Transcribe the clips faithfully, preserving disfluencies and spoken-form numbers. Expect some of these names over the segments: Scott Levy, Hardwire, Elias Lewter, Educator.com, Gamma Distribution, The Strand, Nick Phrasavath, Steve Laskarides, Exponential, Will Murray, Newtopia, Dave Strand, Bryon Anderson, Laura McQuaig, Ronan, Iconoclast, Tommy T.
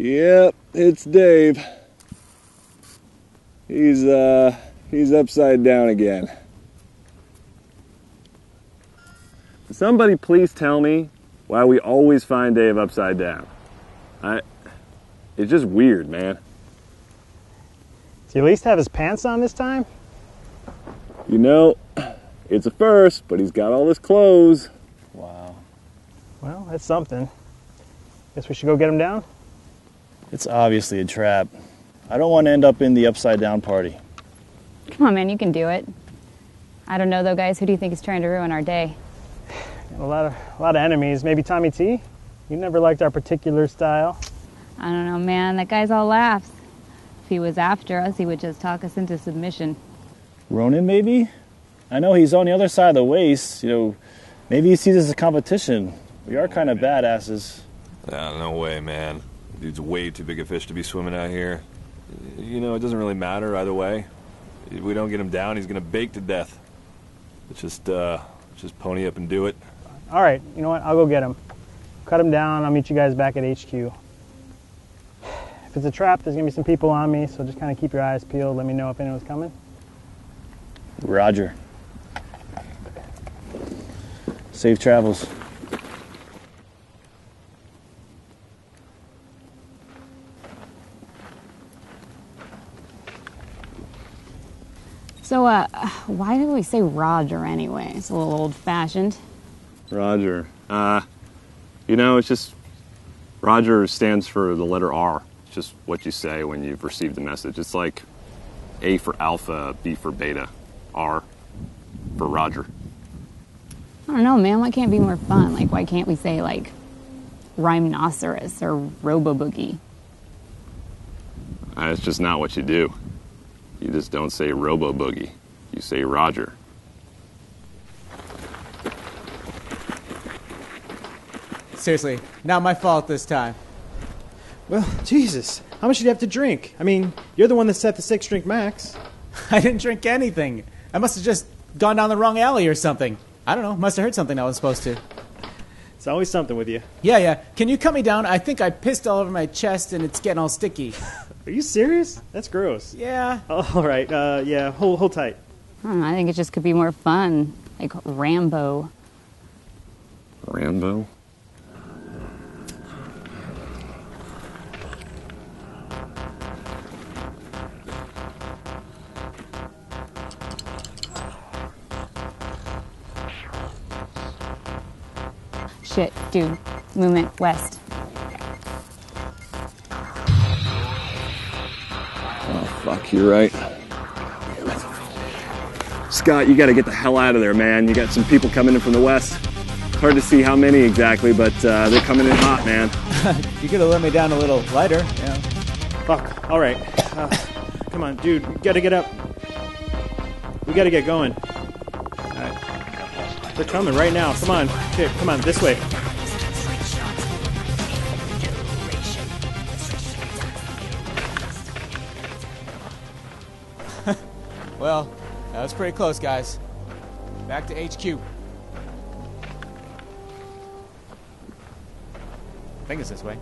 Yep, it's Dave. He's, uh, he's upside down again. Somebody please tell me why we always find Dave upside down. I, it's just weird, man. Does he at least have his pants on this time? You know, it's a first, but he's got all his clothes. Wow. Well, that's something. Guess we should go get him down? It's obviously a trap. I don't want to end up in the upside down party. Come on, man, you can do it. I don't know though, guys. Who do you think is trying to ruin our day? A lot of, a lot of enemies. Maybe Tommy T? You never liked our particular style. I don't know, man. That guy's all laughs. If he was after us, he would just talk us into submission. Ronan, maybe? I know he's on the other side of the waist. You know, maybe he sees us as a competition. We are kind of badasses. Nah, no way, man. Dude's way too big a fish to be swimming out here. You know, it doesn't really matter either way. If we don't get him down, he's gonna bake to death. Let's just, uh, just pony up and do it. All right, you know what? I'll go get him. Cut him down. I'll meet you guys back at H Q. If it's a trap, there's gonna be some people on me, so just kind of keep your eyes peeled. Let me know if anyone's coming. Roger. Safe travels. So, uh, why do we say Roger anyway? It's a little old-fashioned. Roger. Uh, you know, it's just... Roger stands for the letter R. It's just what you say when you've received a message. It's like A for Alpha, B for Beta, R for Roger. I don't know, man. Why can't it be more fun? Like, why can't we say, like, Rhinoceros or Robo-Boogie? Uh, it's just not what you do. You just don't say Robo Boogie. You say Roger. Seriously, not my fault this time. Well, Jesus, how much did you have to drink? I mean, you're the one that set the six drink max. I didn't drink anything. I must have just gone down the wrong alley or something. I don't know, must have heard something I was supposed to. It's always something with you. Yeah, yeah. Can you cut me down? I think I pissed all over my chest and it's getting all sticky. Are you serious? That's gross. Yeah. Oh, all right. Uh, yeah, hold, hold tight. Hmm, I think it just could be more fun. Like Rambo. Rambo? Shit, dude. Movement west. Fuck, you're right. Scott, you gotta get the hell out of there, man. You got some people coming in from the west. Hard to see how many exactly, but uh, they're coming in hot, man. You could have let me down a little lighter, yeah. Fuck, all right. Uh, come on, dude, we gotta get up. We gotta get going. All right. They're coming right now, come on. Here, come on, this way. Well, that was pretty close, guys. Back to H Q. I think it's this way.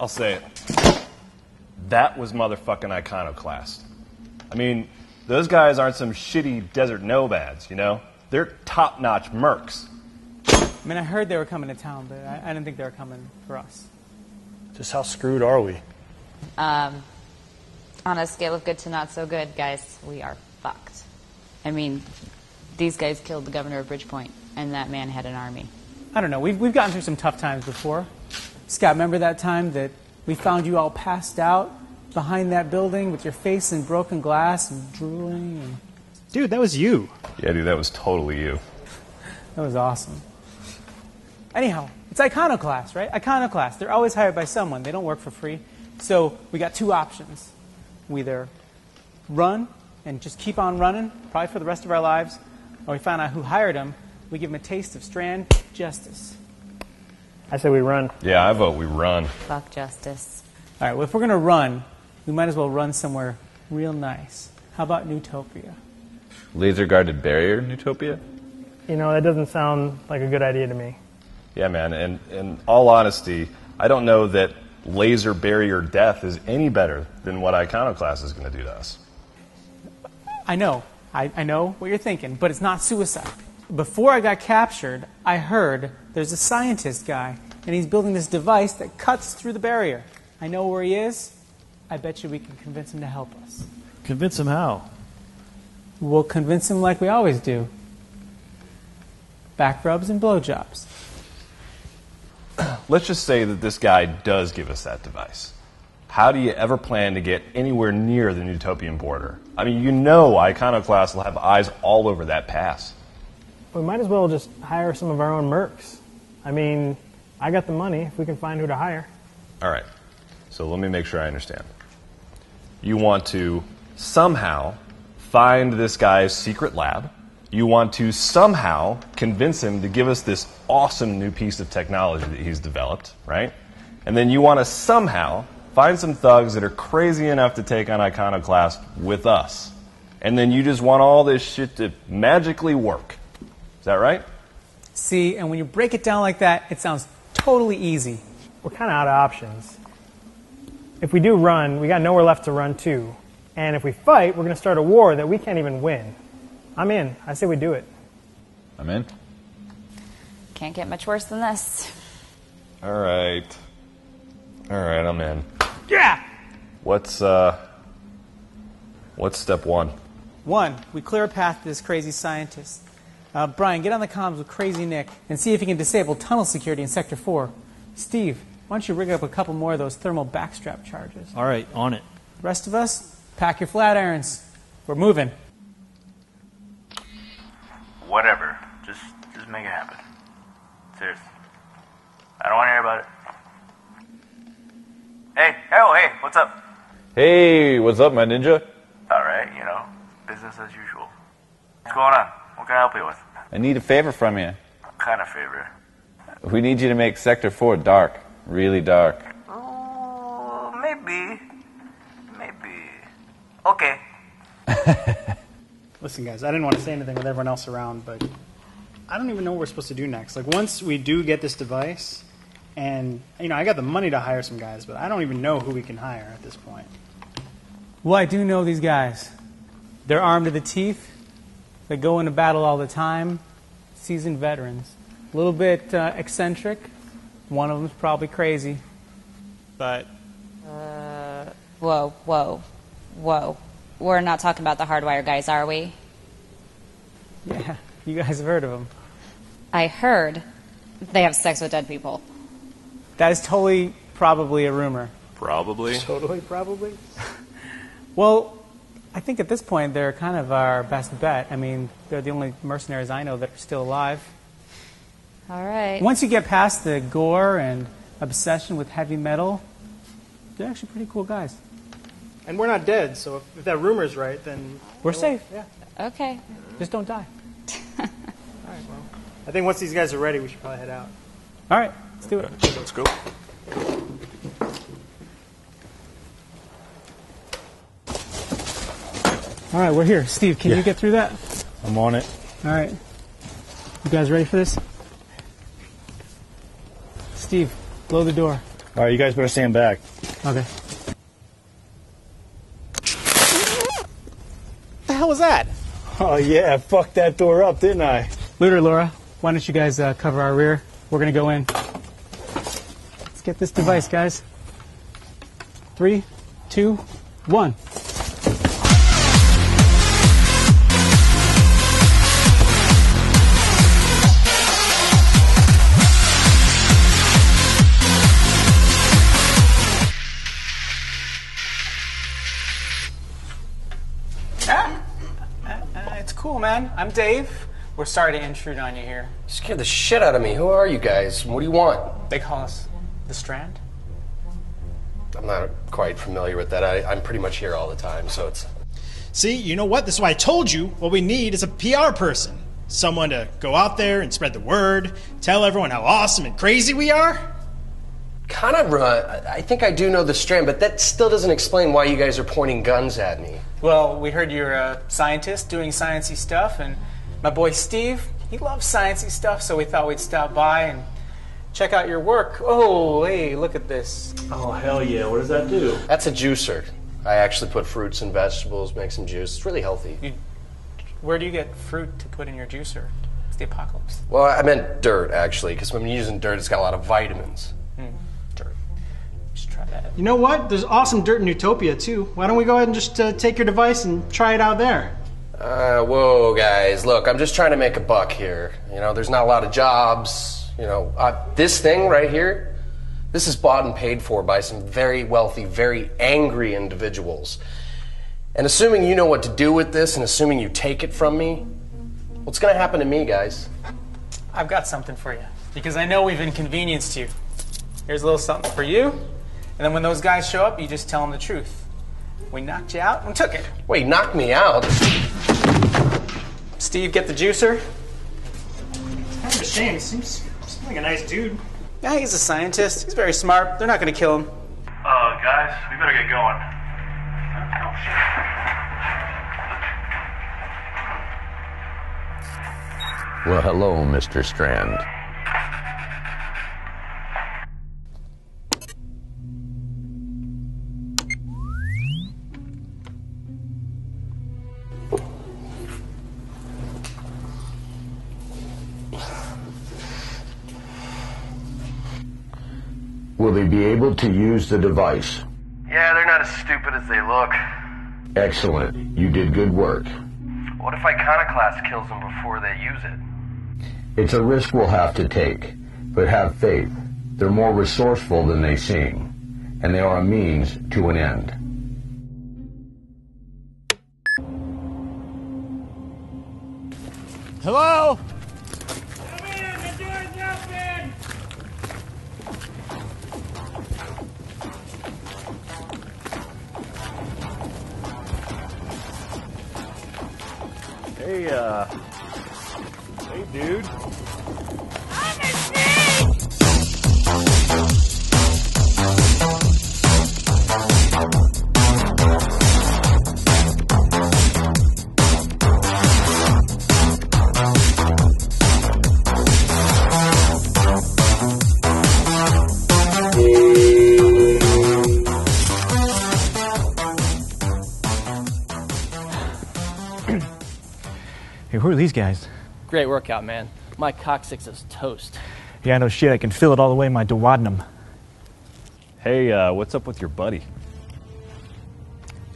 I'll say it. That was motherfucking Iconoclast. I mean, those guys aren't some shitty desert nomads, you know? They're top-notch mercs. I mean, I heard they were coming to town, but I, I didn't think they were coming for us. Just how screwed are we? Um, on a scale of good to not so good, guys, we are fucked. I mean, these guys killed the governor of Bridgepoint, and that man had an army. I don't know. We've, we've gotten through some tough times before. Scott, remember that time that we found you all passed out behind that building with your face in broken glass and drooling. And... Dude, that was you. Yeah, dude, that was totally you. That was awesome. Anyhow, it's Iconoclast, right? Iconoclast. They're always hired by someone. They don't work for free. So we got two options. We either run and just keep on running, probably for the rest of our lives, or we find out who hired them. We give them a taste of Strand justice. I say we run. Yeah, I vote we run. Fuck justice. All right, well, if we're going to run, we might as well run somewhere real nice. How about Newtopia? Laser-guarded barrier Newtopia? You know, that doesn't sound like a good idea to me. Yeah, man, and in all honesty, I don't know that laser barrier death is any better than what Iconoclast is going to do to us. I know. I, I know what you're thinking, but it's not suicide. Before I got captured, I heard there's a scientist guy, and he's building this device that cuts through the barrier. I know where he is. I bet you we can convince him to help us. Convince him how? We'll convince him like we always do. Back rubs and blowjobs. Let's just say that this guy does give us that device. How do you ever plan to get anywhere near the Newtopian border? I mean, you know Iconoclast will have eyes all over that pass. We might as well just hire some of our own mercs. I mean, I got the money if we can find who to hire. All right. So let me make sure I understand. You want to somehow find this guy's secret lab. You want to somehow convince him to give us this awesome new piece of technology that he's developed, right? And then you want to somehow find some thugs that are crazy enough to take on Iconoclast with us. And then you just want all this shit to magically work. Is that right? See, and when you break it down like that, it sounds totally easy. We're kind of out of options. If we do run, we got nowhere left to run to. And if we fight, we're going to start a war that we can't even win. I'm in. I say we do it. I'm in. Can't get much worse than this. All right. All right, I'm in. Yeah! What's, uh, what's step one? One, we clear a path to this crazy scientist. Uh, Bryon, get on the comms with Crazy Nick and see if you can disable tunnel security in Sector four. Steve, why don't you rig up a couple more of those thermal backstrap charges? All right, on it. Rest of us, pack your flat irons. We're moving. Whatever. Just just make it happen. Seriously. I don't want to hear about it. Hey, oh, hey, what's up? Hey, what's up, my ninja? All right, you know, business as usual. What's going on? What can I help you with? I need a favor from you. What kind of favor? We need you to make Sector four dark. Really dark. Oh, maybe. Maybe. Okay. Listen, guys, I didn't want to say anything with everyone else around, but I don't even know what we're supposed to do next. Like, once we do get this device, and, you know, I got the money to hire some guys, but I don't even know who we can hire at this point. Well, I do know these guys. They're armed to the teeth. They go into battle all the time. Seasoned veterans. A little bit uh, eccentric. One of them's probably crazy. But... Uh, whoa, whoa, whoa. We're not talking about the Hardwire guys, are we? Yeah, you guys have heard of them. I heard they have sex with dead people. That is totally, probably a rumor. Probably? Totally, probably? Well, I think at this point they're kind of our best bet. I mean, they're the only mercenaries I know that are still alive. All right. Once you get past the gore and obsession with heavy metal, they're actually pretty cool guys. And we're not dead, so if, if that rumor's right, then... We're safe. Yeah. Okay. Just don't die. All right, well, I think once these guys are ready, we should probably head out. All right, let's do it. Okay, let's go. All right, we're here. Steve, can yeah. you get through that? I'm on it. All right. You guys ready for this? Steve, blow the door. All right, you guys better stand back. Okay. Was that? Oh yeah, I fucked that door up, didn't I? Lewter, Laura, why don't you guys uh, cover our rear? We're gonna go in. Let's get this device, guys. Three, two, one. everyone. I'm Dave. We're sorry to intrude on you here. You scared the shit out of me. Who are you guys? What do you want? They call us The Strand. I'm not quite familiar with that. I, I'm pretty much here all the time, so it's... See, you know what? This is why I told you what we need is a P R person. Someone to go out there and spread the word, tell everyone how awesome and crazy we are. Kind of, uh, I think I do know The Strand, but that still doesn't explain why you guys are pointing guns at me. Well, we heard you're a scientist doing sciencey stuff, and my boy Steve, he loves sciencey stuff, so we thought we'd stop by and check out your work. Oh, hey, look at this. Oh, hell yeah. What does that do? That's a juicer. I actually put fruits and vegetables, make some juice. It's really healthy. You, where do you get fruit to put in your juicer? It's the apocalypse. Well, I meant dirt, actually, because when you're using dirt, it's got a lot of vitamins. Mm. Dirt. Just try that. You know what? There's awesome dirt in Newtopia, too. Why don't we go ahead and just uh, take your device and try it out there? Uh, whoa, guys. Look, I'm just trying to make a buck here. You know, there's not a lot of jobs. You know, uh, this thing right here, this is bought and paid for by some very wealthy, very angry individuals. And assuming you know what to do with this and assuming you take it from me, what's going to happen to me, guys? I've got something for you, because I know we've inconvenienced you. Here's a little something for you, and then when those guys show up, you just tell them the truth. We knocked you out and took it. Wait, knocked me out? Steve, get the juicer. It's kind of a shame. It seems... He's like a nice dude. Yeah, he's a scientist. He's very smart. They're not going to kill him. Uh, guys, we better get going. Oh, shit. Well, hello, Mister Strand. Will they be able to use the device? Yeah, they're not as stupid as they look. Excellent. You did good work. What if Iconoclast kills them before they use it? It's a risk we'll have to take, but have faith. They're more resourceful than they seem, and they are a means to an end. Hello? Come in! The door's open! Hey, uh, hey, dude. I'm a snake! Hey, who are these guys? Great workout, man. My coccyx is toast. Yeah, I know shit. I can feel it all the way in my duodenum. Hey, uh, what's up with your buddy?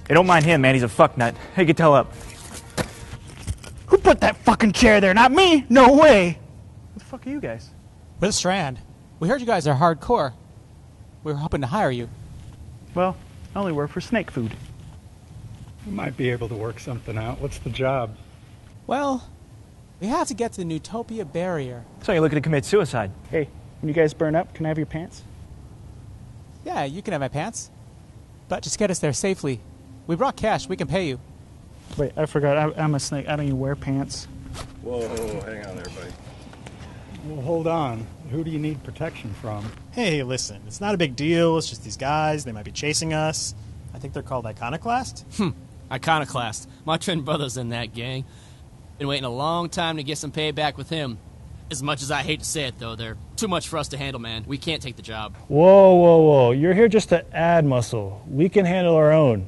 Hey, don't mind him, man. He's a fucknut. Hey, get the hell up. Who put that fucking chair there? Not me! No way! Who the fuck are you guys? We're The Strand. We heard you guys are hardcore. We were hoping to hire you. Well, I only work for snake food. We might be able to work something out. What's the job? Well, we have to get to the Newtopia barrier. So you're looking to commit suicide? Hey, when you guys burn up, can I have your pants? Yeah, you can have my pants. But just get us there safely. We brought cash. We can pay you. Wait, I forgot. I, I'm a snake. I don't even wear pants. Whoa, hang on there, buddy. Well, hold on. Who do you need protection from? Hey, listen. It's not a big deal. It's just these guys. They might be chasing us. I think they're called Iconoclast. Hmm. Iconoclast. My twin brother's in that gang. Been waiting a long time to get some payback with him. As much as I hate to say it, though, they're too much for us to handle, man. We can't take the job. Whoa, whoa, whoa. You're here just to add muscle. We can handle our own.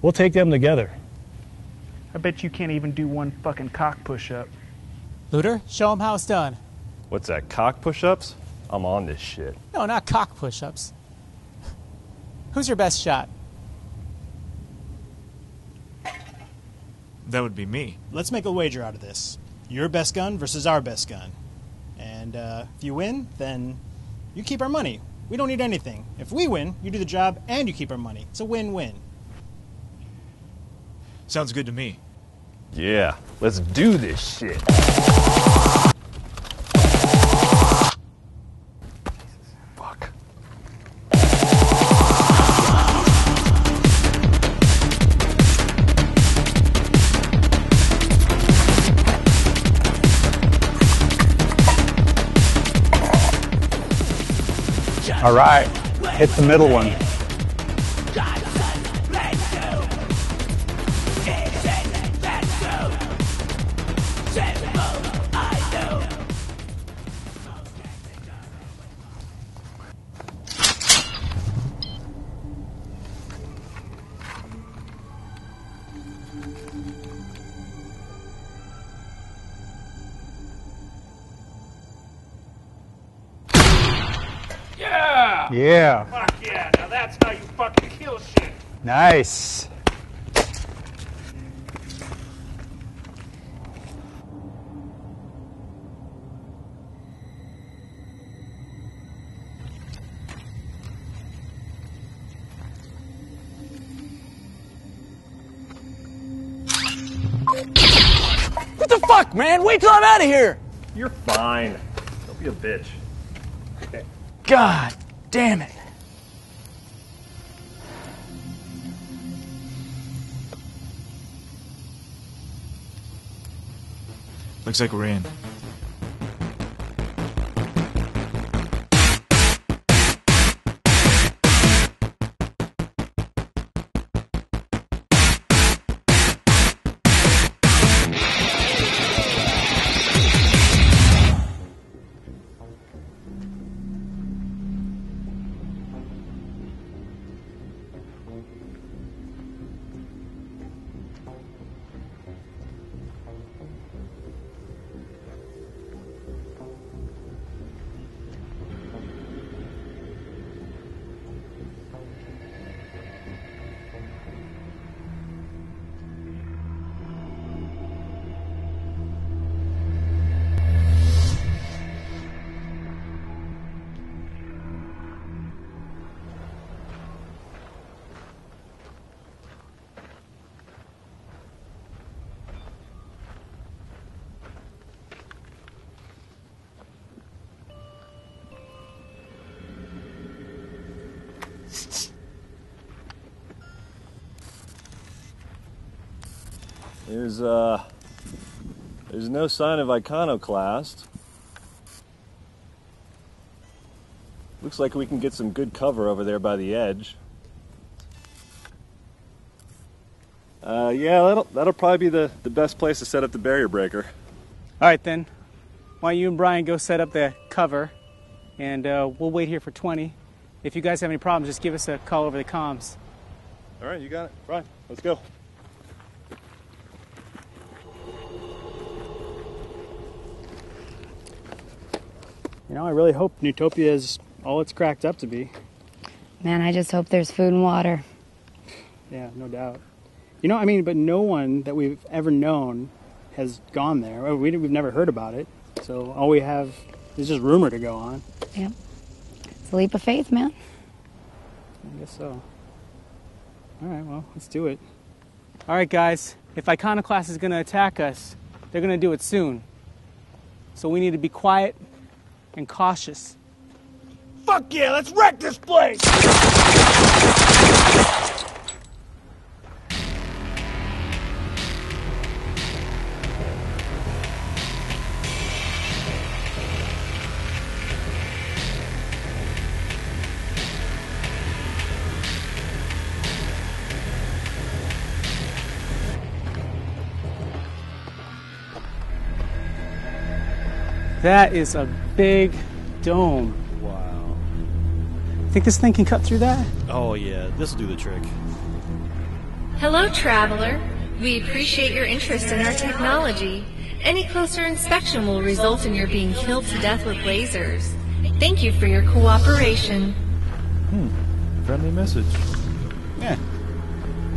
We'll take them together. I bet you can't even do one fucking cock push-up. Lewter, show them how it's done. What's that, cock push-ups? I'm on this shit. No, not cock push-ups. Who's your best shot? That would be me. Let's make a wager out of this. Your best gun versus our best gun. And uh, if you win, then you keep our money. We don't need anything. If we win, you do the job and you keep our money. It's a win-win. Sounds good to me. Yeah, let's do this shit. Fuck. All right, hit the middle one. Yeah. Fuck yeah, now that's how you fucking kill shit. Nice. What the fuck, man? Wait till I'm out of here. You're fine. Don't be a bitch. Okay. God. Damn it. Looks like we're in. There's, uh, there's no sign of Iconoclast. Looks like we can get some good cover over there by the edge. Uh, yeah, that'll, that'll probably be the, the best place to set up the barrier breaker. All right, then. Why don't you and Bryon go set up the cover, and uh, we'll wait here for twenty. If you guys have any problems, just give us a call over the comms. All right, you got it. Bryon, let's go. You know, I really hope Newtopia is all it's cracked up to be. Man, I just hope there's food and water. Yeah, no doubt. You know, I mean, but no one that we've ever known has gone there. We've never heard about it. So all we have is just rumor to go on. Yeah. It's a leap of faith, man. I guess so. All right, well, let's do it. All right, guys. If Iconoclast is going to attack us, they're going to do it soon. So we need to be quiet and cautious. Fuck yeah, let's wreck this place! That is a big dome. Wow. Think this thing can cut through that? Oh yeah, this'll do the trick. Hello, traveler. We appreciate your interest in our technology. Any closer inspection will result in your being killed to death with lasers. Thank you for your cooperation. Hmm. Friendly message. Yeah.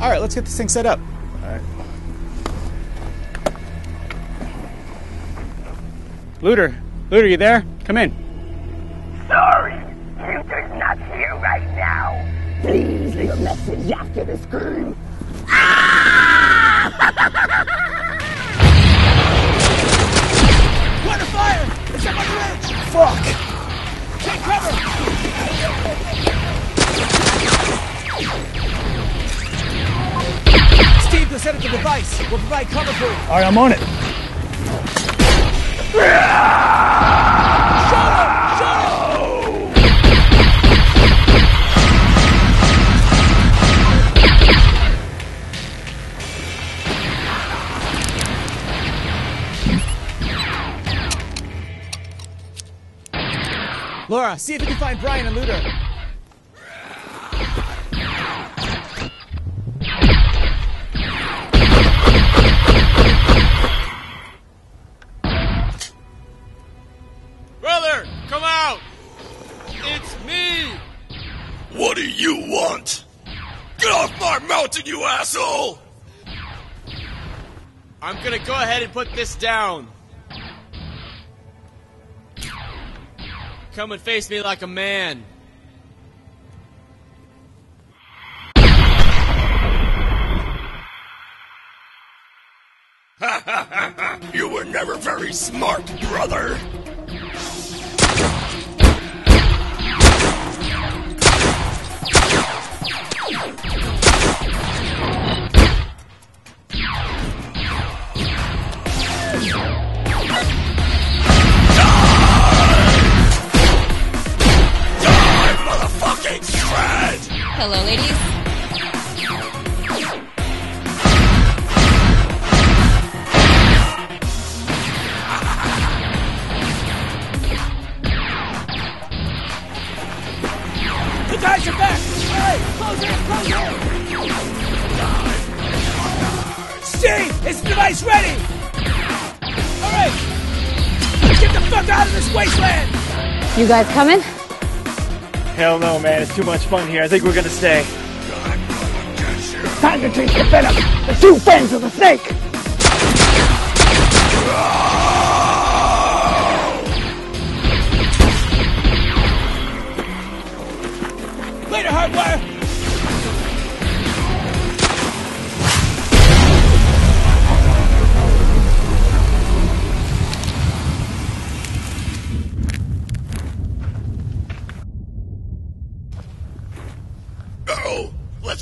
All right, let's get this thing set up. All right. Lewter, Lewter, you there? Come in. Sorry, Lewter's not here right now. Please leave a message after the scream. Ah! set up the device. We'll provide cover for you. All right, I'm on it. Laura, see if you can find Bryon and Lewter. Brother, come out! It's me! What do you want? Get off my mountain, you asshole! I'm gonna go ahead and put this down. Come and face me like a man. You were never very smart, brother. Hello, ladies. The guys are back! Hey, close in, close in! Steve, is the device ready? All right, let's get the fuck out of this wasteland! You guys coming? Hell no, man. It's too much fun here. I think we're gonna stay. It's time to drink the venom! The two fangs of the snake! Later, Hardwire!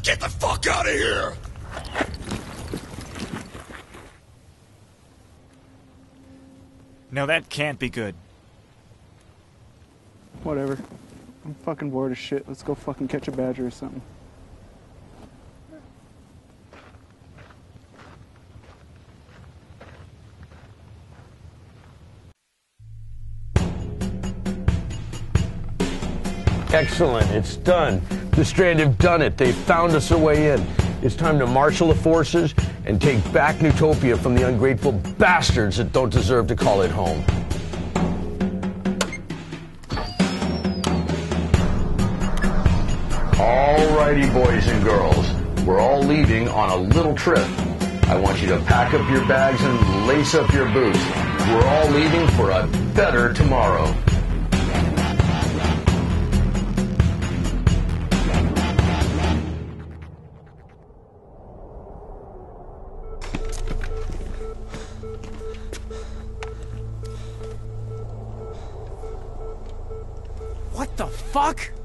Get the fuck out of here! No, that can't be good. Whatever. I'm fucking bored as shit. Let's go fucking catch a badger or something. Excellent. It's done. The Strand have done it. They've found us a way in. It's time to marshal the forces and take back Newtopia from the ungrateful bastards that don't deserve to call it home. All righty, boys and girls. We're all leaving on a little trip. I want you to pack up your bags and lace up your boots. We're all leaving for a better tomorrow. Fuck!